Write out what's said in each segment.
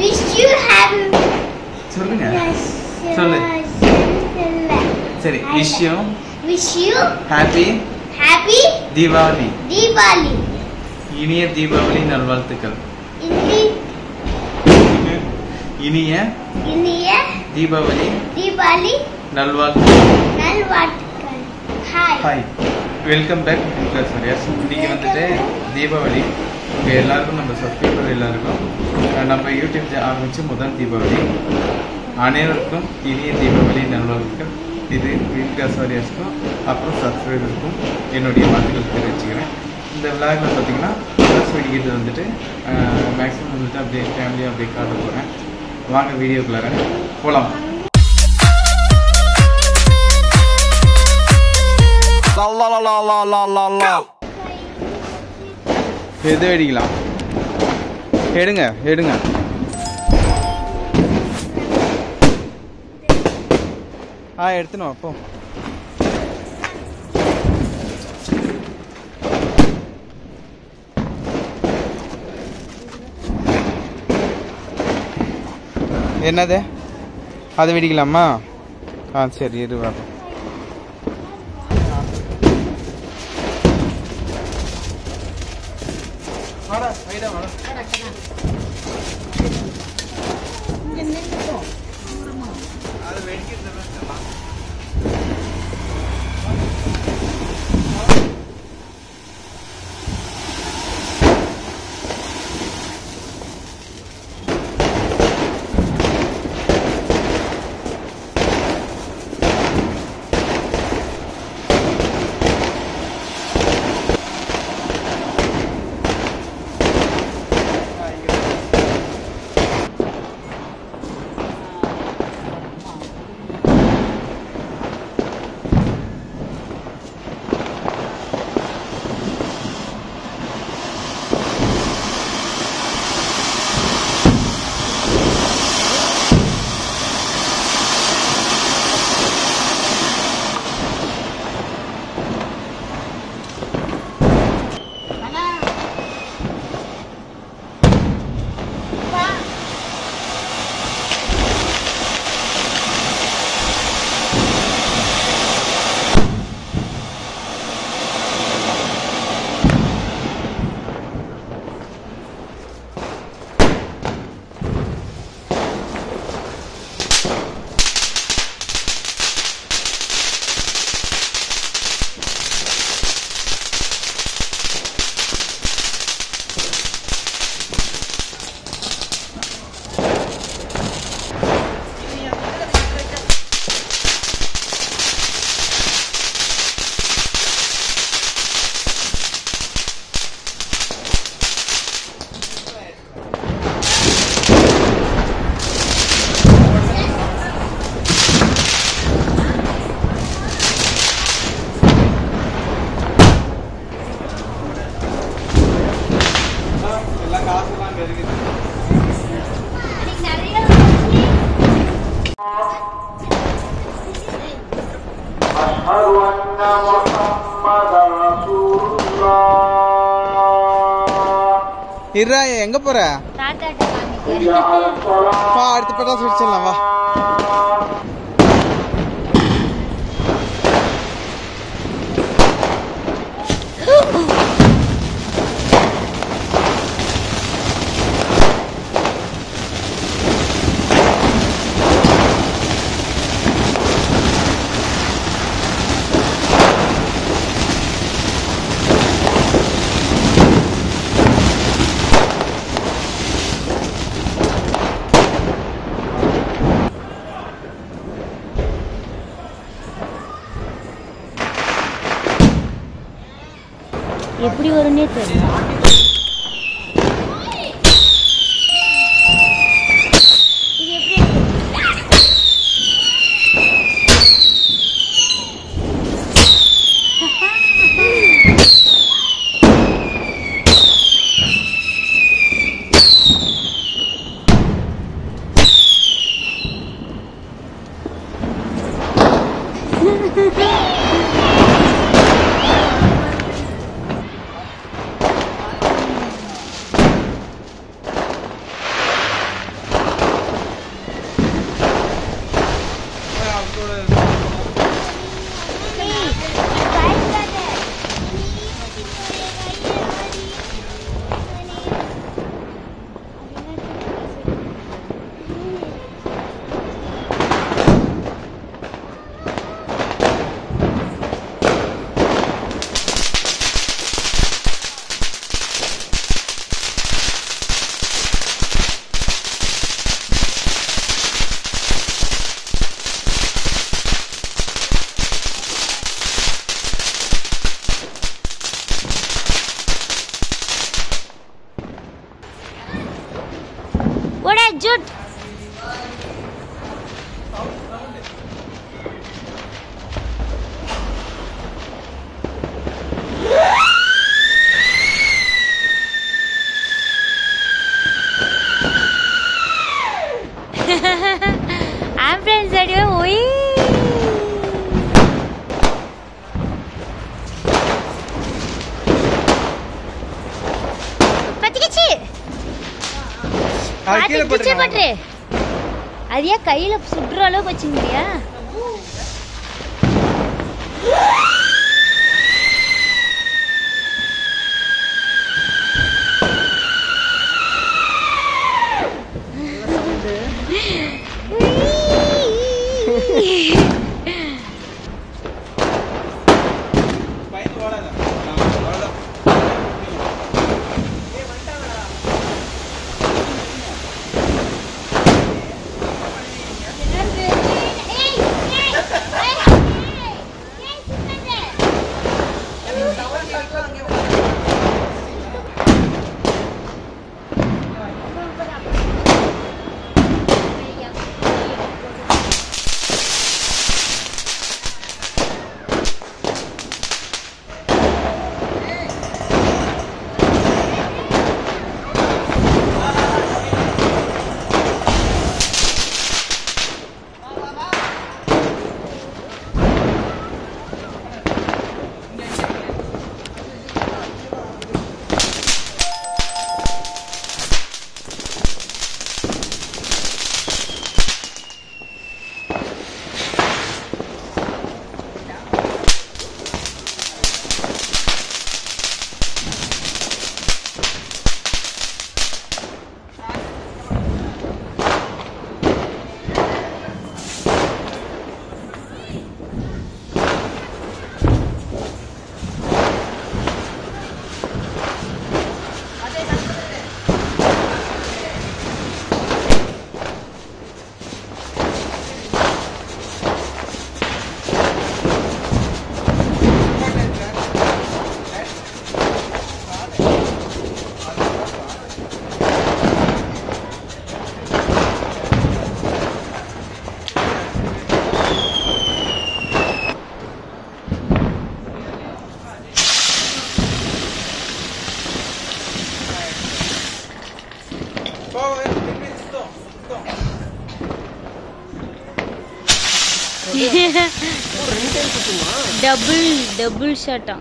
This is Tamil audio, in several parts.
Wish you have. Wish you happy Diwali. இனிய தீபாவளி நல்வாழ்த்துக்கள். இனிய தீபாவளி நல்வாழ்த்துக்கள். Hi. Welcome back plus S. இன்னைக்கு வந்துட்டு தீபாவளி உங்க எல்லாருக்கும் நம்ம சப்ஸ்கிரைபர் எல்லாருக்கும் நம்ம யூடியூப் ஆரம்பிச்சு முதல் தீபாவளி அனைவருக்கும் இனிய தீபாவளி நல்வாழ்த்துக்கள். இது வீல்காஸ்வாரியாஸ்க்கும் அப்புறம் சப்ஸ்கிரைபருக்கும் என்னுடைய வார்த்தைகள் தெரிவிச்சுக்கிறேன். இந்த விழாவில் பார்த்திங்கன்னா ப்ளஸ் வெடிக்கிறது வந்துட்டு மேக்ஸிமம் வந்துட்டு அப்படியே ஃபேமிலியாக அப்படியே காட்ட போகிறேன். வாங்க வீடியோக்குள்ளார போகலாம். எது வெடிக்கலாம்? எடுங்க எடுங்க. எடுத்துன்னு வா. அப்போ என்னது அதை வெடிக்கலாமா? சரி இரு வா. இறா எங்க போற? அடுத்து பட்டாசு வெடிச்சிடலாம் வா. எப்படி வரும்னே தெரியும். एकजुट। I'm friends that you are. पीछे पड़ रहे अरे कई सुड्रोलो बचिंदिया double shot on.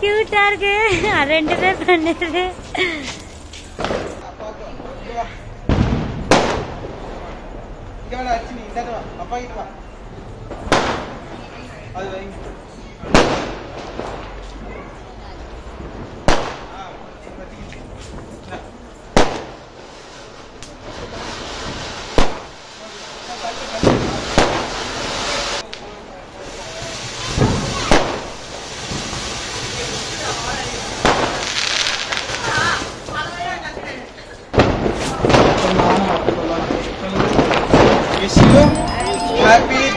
क्यूट आर के अरेंड पे बने थे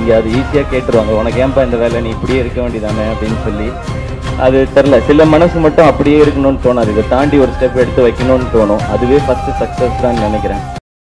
இங்கே அது ஈஸியாக கேட்டுருவாங்க, உனக்கு ஏன்பா இந்த வேலை, நீ இப்படியே இருக்க வேண்டியதானே அப்படின்னு சொல்லி. அது தெரில, சில மனசு மட்டும் அப்படியே இருக்கணும்னு தோணாது, இதை தாண்டி ஒரு ஸ்டெப் எடுத்து வைக்கணும்னு தோணும். அதுவே ஃபஸ்ட்டு சக்ஸஸ் தான் நினைக்கிறேன்.